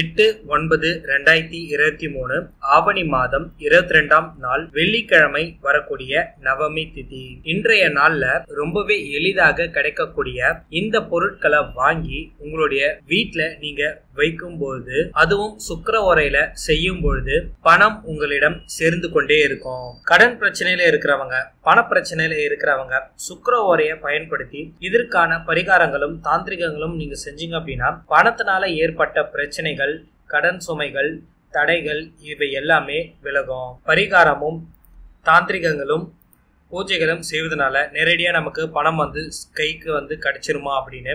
8-9-2023 ஆவணி மாதம் 22ஆம் நாள் வெள்ளிக்கிழமை வரக்கூடிய நவமி திதி. இன்றைய நாள்ல ரொம்பவே எளிதாக கிடைக்கக்கூடிய இந்த பொருட்களை வாங்கி உங்களுடைய வீட்டுல நீங்க வைக்கும் பொழுது, அதுவும் சுக்கிர உரையில செய்யும் பொழுது பணம் உங்களிடம் சேர்ந்து கொண்டே இருக்கும். கடன் பிரச்சனையில இருக்கிறவங்க, பண பிரச்சனையில இருக்கிறவங்க சுக்கிர உரையை பயன்படுத்தி இதற்கான பரிகாரங்களும் தாந்திரிகங்களும் நீங்க செஞ்சீங்க அப்படின்னா பணத்தினால ஏற்பட்ட பிரச்சனைகள், கடன் சுமைகள், தடைகள் இவை எல்லாமே விலகும். பரிகாரமும் தாந்திரிகங்களும் பூஜைகளும் செய்வதனால நேரடியா நமக்கு பணம் கைக்கு கிடைச்சிருமா அப்படின்னு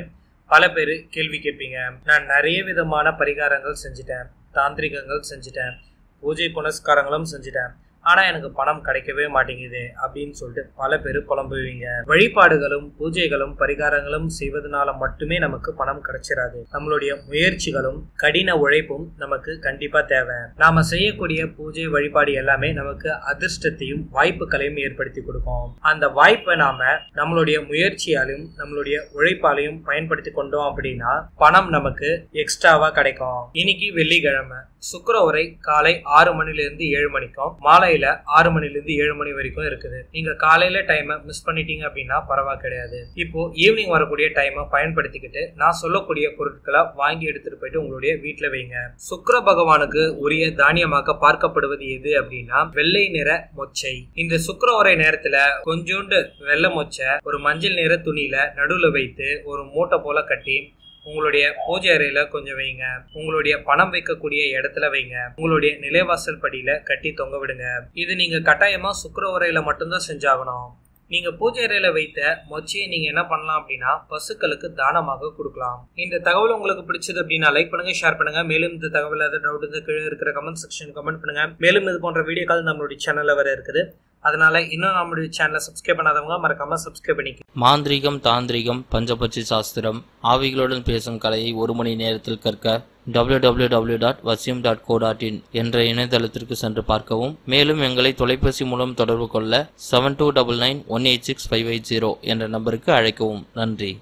பல பேர் கேள்வி கேட்பீங்க. நான் நிறைய விதமான பரிகாரங்கள் செஞ்சுட்டேன், தாந்திரிகங்கள் செஞ்சுட்டேன், பூஜை புனஸ்காரங்களும் செஞ்சுட்டேன், ஆனா எனக்கு பணம் கிடைக்கவே மாட்டேங்குது அப்படின்னு சொல்லிட்டு பல பேர் புலம்புவீங்க. வழிபாடுகளும் பூஜைகளும் பரிகாரங்களும் செய்வதனால மட்டுமே நமக்கு பணம் கிடைச்சிடாது. நம்மளுடைய முயற்சிகளும் கடின உழைப்பும் நமக்கு கண்டிப்பா தேவை. நாம செய்யக்கூடிய பூஜை வழிபாடு எல்லாமே நமக்கு அதிர்ஷ்டத்தையும் வாய்ப்புகளையும் ஏற்படுத்தி கொடுக்கும். அந்த வாய்ப்பை நாம நம்மளுடைய முயற்சியாலும் நம்மளுடைய உழைப்பாலையும் பயன்படுத்தி கொண்டோம் அப்படின்னா பணம் நமக்கு எக்ஸ்ட்ராவா கிடைக்கும். இன்னைக்கு வெள்ளிக்கிழமை, சுக்கிர உரை காலை 6 மணிலிருந்து 7 மணிக்கும் மாலை 6 மணிலிருந்து 7 மணி வரைக்கும் இருக்குது. நீங்க காலையில டைமை மிஸ் பண்ணிட்டீங்க அப்படின்னா பரவாயில்லை, கிடையாது. இப்போ ஈவினிங் வரக்கூடிய டைமை பயன்படுத்திக்கிட்டு நான் சொல்லக்கூடிய பொருட்களை வாங்கி எடுத்துட்டு போயிட்டு உங்களுடைய வீட்டுல வைங்க. சுக்கிர பகவானுக்கு உரிய தானியமாக பார்க்கப்படுவது எது அப்படின்னா வெள்ளை நிற மொச்சை. இந்த சுக்கிர உரை நேரத்துல கொஞ்சோண்டு வெள்ளை மொச்சை ஒரு மஞ்சள் நிற துணியில நடுவுல வைத்து ஒரு மூட்டை போல கட்டி உங்களுடைய பூஜை அறையில கொஞ்சம் வைங்க. உங்களுடைய பணம் வைக்கக்கூடிய இடத்துல வைங்க. உங்களுடைய நிலைவாசல் படியில கட்டி தொங்க விடுங்க. இது நீங்க கட்டாயமா சுக்கிர உரையில மட்டும்தான் செஞ்சாகணும். நீங்க பூஜை அறையில வைத்த மொச்சையை நீங்க என்ன பண்ணலாம் அப்படின்னா பசுக்களுக்கு தானமாக கொடுக்கலாம். இந்த தகவல் உங்களுக்கு பிடிச்சது அப்படின்னா லைக் பண்ணுங்க, ஷேர் பண்ணுங்க. மேலும் இந்த தகவல் டவுட் கீழே இருக்கிற கமெண்ட் செக்ஷன் கமெண்ட் பண்ணுங்க. மேலும் இது போன்ற வீடியோக்கள் நம்மளுடைய சேனல்ல வர இருக்குது. அதனால இன்னும் நம்மளுடைய சேனலை சப்ஸ்கிரைப் பண்ணாதவங்க மறக்காம சப்ஸ்கிரைப் பண்ணிக்க. மாந்திரிகம், தாந்திரிகம், பஞ்சபட்சி சாஸ்திரம், ஆவிகளுடன் பேசும் கலையை 1 மணி நேரத்தில் கற்க www.vasim.co.in என்ற இணையதளத்திற்கு சென்று பார்க்கவும். மேலும் எங்களை தொலைபேசி மூலம் தொடர்பு கொள்ள 7299186580 என்ற நம்பருக்கு அழைக்கவும். நன்றி.